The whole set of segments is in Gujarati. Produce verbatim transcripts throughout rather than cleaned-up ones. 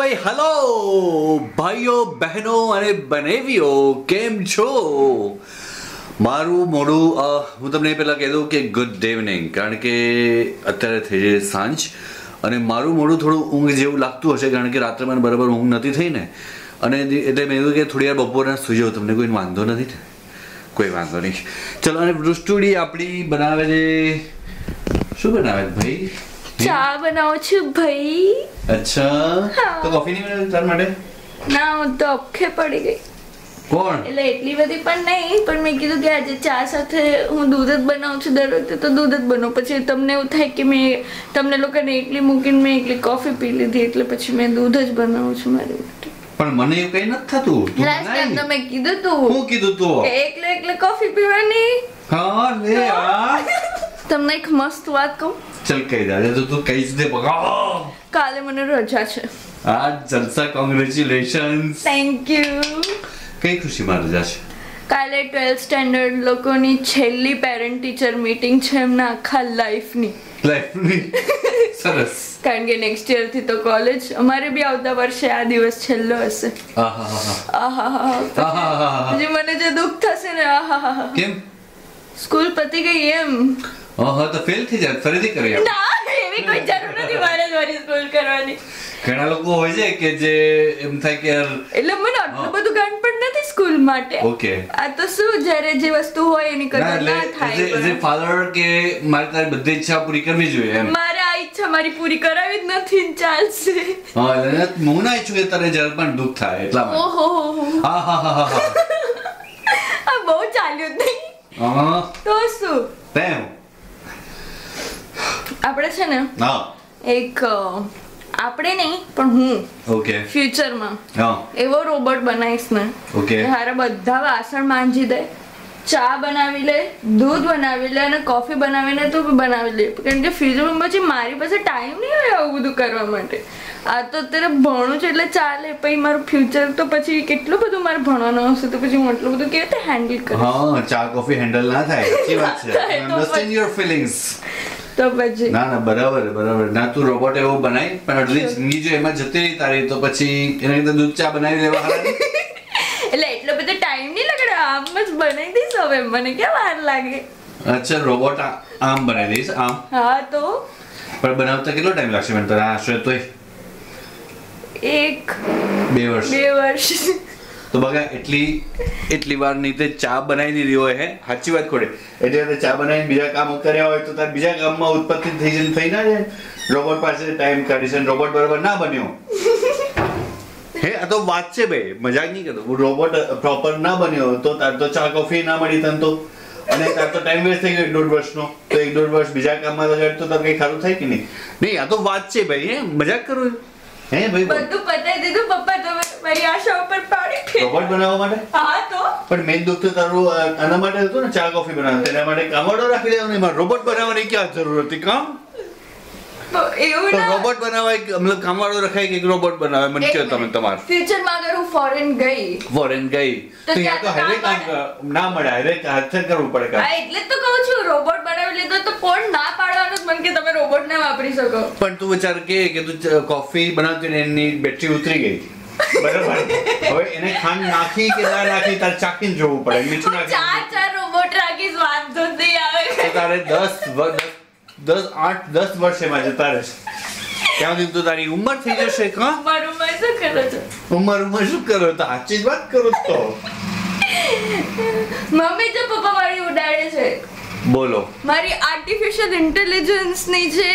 भाई हेलो भाइयों बहनों अरे बनेवियो केम छो મારું મોડું હું તમને પહેલાં કહી દઉં કે ગુડ ઇવનિંગ કારણ કે અત્યારે થઈ છે સાંજ અને મારું મોડું થોડું ઊંઘ જેવું લાગતું હશે કારણ કે રાત્રે મને બરાબર ઊંઘ નથી થઈ ને અને એટલે મેં કીધું કે થોડી વાર બપોરના સૂઈ જાઉં તમને કોઈ વાંધો નથી ને કોઈ વાંધો નહીં ચલો અને વૃષ્ટુડી આપણી બનાવે છે શું બનાવે છે ભાઈ ચા બનાવું છું ભાઈ અચ્છા તો કોફી નહીં બનાવી તાર માટે ના હું તો અખે પડી ગઈ કોણ એટલે એટલી બધી પણ નહીં પણ મેં કીધું કે આજે ચા સાથે હું દૂધ જ બનાવું છું દર વખતે તો દૂધ જ બનો પછી તમને એવું થાય કે મેં તમને લોકોને એકલી મૂકીને મેં એકલી કોફી પી લીધી એટલે પછી મેં દૂધ જ બનાવું છું મારી માટે પણ મને એવું કંઈ નથી થતું લાસ્ટ ટાઈમ તો મેં કીધું તું હું કીધું તું એકલે એકલે કોફી પીવાની હા લે યાર તમને એક મસ્ત વાત કહું ચલ કહી દે તો તું કઈ જ દે બગા કાલે મને રજા છે આ જલસા કોંગ્રેચ્યુલેશન્સ થેન્ક યુ कई खुशी मार जाश काले ट्वेल्थ स्टैंडर्ड लोगों ने छेल्ली पेरेंट टीचर मीटिंग छे हमना आखा लाइफ नी लाइफ नी सरस कारण के नेक्स्ट ईयर थी तो कॉलेज हमारे भी आवता वर्षे आ दिवस छेल्लो हसे आहा आहा आहा मुझे मने जे दुख थसे ने आहा केम स्कूल पती गई एम आहा तो फेल थी जात फरीदी करे ना એવી કોઈ જરૂર નથી મારે મારી સ્કૂલ કરવાની ઘણા લોકો હોય છે કે જે એમ થાય કે એટલે મને આટલું બધું ગાંડ પણ નથી સ્કૂલ માટે ઓકે આ તો શું જ્યારે જે વસ્તુ હોય એની કરતા થાય એટલે ફાધર કે મારી તારી બધી ઈચ્છા પૂરી કરવી જોઈએ એમ મારે આ ઈચ્છા મારી પૂરી કરાવી જ નથી ચાલશે હા એટલે હું ના ઈચ્છું કે તારે જલ પણ દુખ થાય એટલા માટે ઓહો હા હા હા હા આ બહુ ચાલ્યું નહીં હા તો શું તેમ આપણે છે ને હા એક આપણે નહીં પણ હું ઓકે ફ્યુચર માં હા એવો રોબોટ બનાવીશ ને ઓકે હારા બધા વાસણ માંજી દે ચા બનાવી લે દૂધ બનાવી લે અને કોફી બનાવીને તો બનાવી લે કારણ કે ફ્યુચર માં પછી મારી પાસે ટાઈમ નહીં હોય આવું બધું કરવા માટે આ તો અત્યારે ભણું છે એટલે ચાલે પછી મારું ફ્યુચર તો પછી કેટલું બધું મારે ભણવાનું હશે તો પછી હું એટલું બધું કેવી રીતે હેન્ડલ કરું હા ચા કોફી હેન્ડલ ના થાય સાચી વાત છે આઈ અન્ડરસ્ટેન્ડ યોર ફીલિંગ્સ तो बच्चे ना ना बराबर बराबर ना तू रोबोट है वो बनाए पर एटलीस्ट जिंदगी जो एमा जते रही तारी तो પછી એને તો દૂધ ચા બનાવી લેવા હારા એટલે એટલો બધો ટાઈમ નહી લાગડો આમ જ બનાવી દઈશ હવે મને કે વાર લાગે અચ્છા રોબોટ આમ બનાવી દઈશ આમ હા તો પણ બનાવતા કેટલો ટાઈમ લાગશે મને તો આશરે તો એક બે વર્ષ બે વર્ષ તો બગા એટલી એટલી વાર નીતે ચા બનાવી દીધી હોય હે સાચી વાત ખોડે એટલે ચા બનાવીને બીજા કામ કર્યા હોય તો તાર બીજા કામમાં ઉત્પત્તિ થઈ જન થઈ ના જાય રોબોટ પાસે ટાઈમ કાઢીશ અને રોબોટ બરાબર ના બન્યો હે આ તો વાત છે ભાઈ મજાક નહી કરતો રોબોટ પ્રોપર ના બન્યો તો તાર તો ચા કોફી ના મળી તન તો અને તાર તો ટાઈમ વેસ્ટ થઈ ગયો દોઢ વર્ષનો તો એક દોઢ વર્ષ બીજા કામમાં તો જતો તો કઈ ખારું થાય કે નહીં નહીં આ તો વાત છે ભાઈ હે મજાક કરું હે ભાઈ બધું પતાઈ દીધું પપ્પા તો મારી આશા ઉપર પાડી ફેર રોબોટ બનાવવા માટે હા તો પણ મેં દુખ તો તારું આના માટે હતું ને ચા કોફી બનાવવા તેના માટે કામડો રાખી દેવાનો એમાં રોબોટ બનાવવાની ક્યાં જરૂર હતી કામ તો એવું તો રોબોટ બનાવાય મતલબ કામડો રખાય કે રોબોટ બનાવે મને કહો તમે તમારું ફ્યુચર માં અગર હું ફોરેન ગઈ ફોરેન ગઈ તો યાર તો હરે કામ ના મળે હરે હાથ જ કરવું પડે કામ હા એટલે તો કહું છું રોબોટ બનાવી લીધો તો કોણ ના પાડવાનું મન કે તમે રોબોટ ને વાપરી શકો પણ તું વિચાર કે કે તું કોફી બનાવતી ને એની બેટરી ઉતરી ગઈ બરાબર હવે એને ખાંડ નાખી કે ના નાખી તાર ચાખીને જોવું પડે મીઠું નાખી ચાર ચાર રોબોટ રાખીશ વાંધો નહીં આવે તારે દસ દસ આઠ દસ વર્ષે માં જતા રહેશે ત્યાં સુધી તો તારી ઉંમર થઈ જશે કા ઉંમર ઉંમર શું કરો છો ઉંમર ઉંમર શું કરો તો સાચી વાત કરો તો મમ્મી તો પપ્પા મારી ઉડાડે છે બોલો મારી આર્ટિફિશિયલ ઇન્ટેલિજન્સ ની જે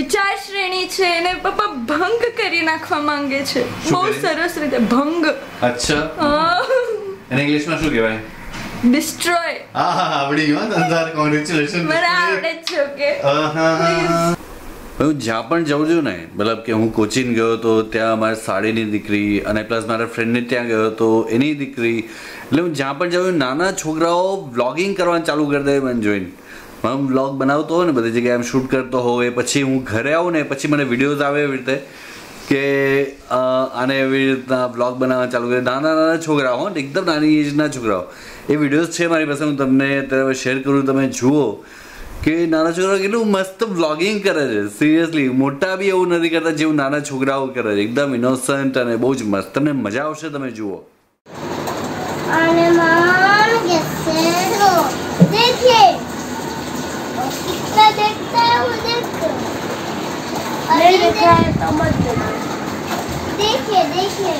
વિચાર શ્રેણી છે એને પપ્પા ભંગ કરી નાખવા માંગે છે બહુ સરસ રીતે ભંગ અચ્છા અને ઇંગ્લિશ માં શું કહેવાય ડિસ્ટ્રોય આહા આવડી ગયો અંધાર કોંગ્રેચ્યુલેશન મને આવડે છે કે આહા હું જ્યાં પણ જાઉં છું ને મતલબ કે હું કોચિંગ ગયો તો ત્યાં મારી સાડીની દીકરી અને પ્લસ મારા ફ્રેન્ડને ત્યાં ગયો તો એની દીકરી એટલે હું જ્યાં પણ જાઉં નાના છોકરાઓ વ્લોગિંગ કરવાનું ચાલુ કરી દે મને જોઈને હું વ્લોગ બનાવતો હોય ને બધી જગ્યાએ એમ શૂટ કરતો હોય પછી હું ઘરે આવું ને પછી મને વિડીયોઝ આવે એવી રીતે કે આને એવી રીતના વ્લોગ બનાવવા ચાલુ કરે નાના નાના છોકરાઓ એકદમ નાની એજના છોકરાઓ એ વિડીયોઝ છે મારી પાસે હું તમને અત્યારે શેર કરું તમે જુઓ કે નાના છોકરા કેટલું મસ્ત વ્લોગિંગ કરે છે. સિરિયસલી મોટા બી એવું નથી કરતા જેવું નાના છોકરાઓ કરે છે. એકદમ ઇનોસન્ટ અને બહુ જ મસ્ત. તમને મજા આવશે, તમે જુઓ. અને મામા કેસે રો દેખે કિતના દેખતા હે હું દેખ અરે દેખા હે તો મત દેખે દેખે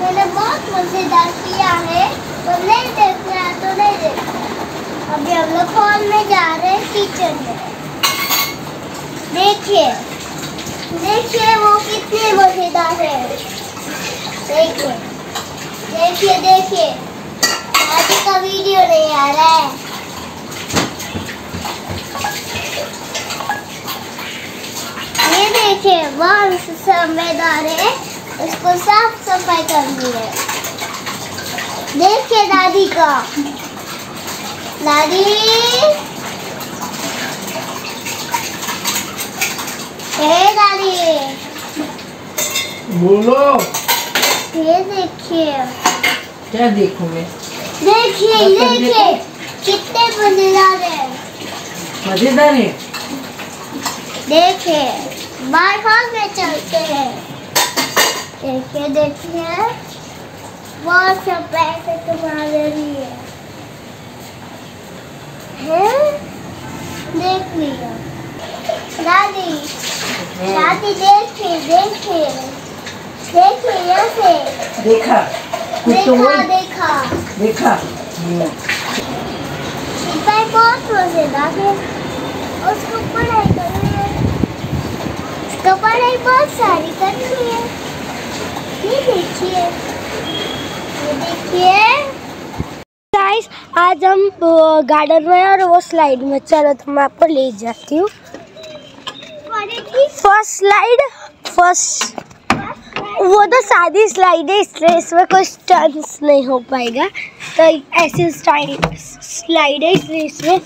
मैंने बहुत मजेदार किया है. तो नहीं देखना है तो नहीं देखना. अभी हम लोग हॉल में जा रहे हैं, किचन में. देखिए देखिए वो कितने मजेदार है. देखिए देखिए देखिए आज का वीडियो नहीं आ रहा है. ये देखिए बहुत मजेदार है. इसको साफ सफाई करनी है. देखिए दादी का दादी हे दादी बोलो. ये देखिए क्या देखूं मैं. देखिए देखिए कितने मजेदार है. मजेदार है. देखिए बाहर हॉल में चलते हैं. देखिए देखिए बहुत सरप्राइज है तुम्हारे लिए. है देख लिया दादी. दादी देखिए देखिए देखिए यहाँ से देखा देखा देखा देखा. सिपाही बहुत मजेदार है. उसको पढ़ाई करनी है. उसको पढ़ाई बहुत सारी करनी है. ये देखिए ये देखिए गाइस आज हम गार्डन में और वो स्लाइड में. चलो तो मैं आपको ले जाती हूँ. फर्स्ट स्लाइड फर्स्ट वो तो सादी स्लाइड है इसलिए इसमें कोई स्टंट्स नहीं हो पाएगा. तो ऐसी स्लाइड है इसलिए इसमें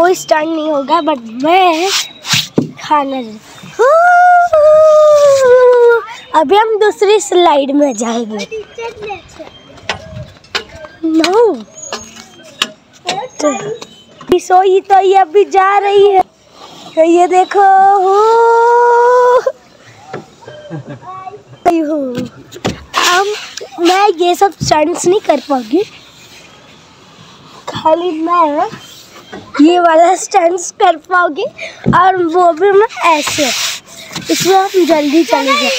कोई स्टंट नहीं होगा. बट मैं खाना अभी हम दूसरी स्लाइड में जाएंगे. नो तो सोई तो ये अभी जा रही है. तो ये देखो हम मैं ये सब स्टंट्स नहीं कर पाऊंगी. खाली मैं ये वाला स्टंट्स कर पाऊंगी और वो भी मैं ऐसे. इसमें आप जल्दी चले जाए.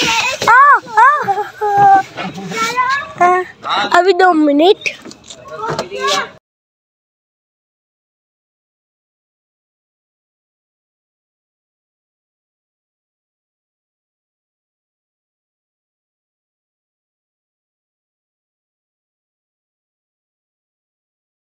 अभी दो मिनट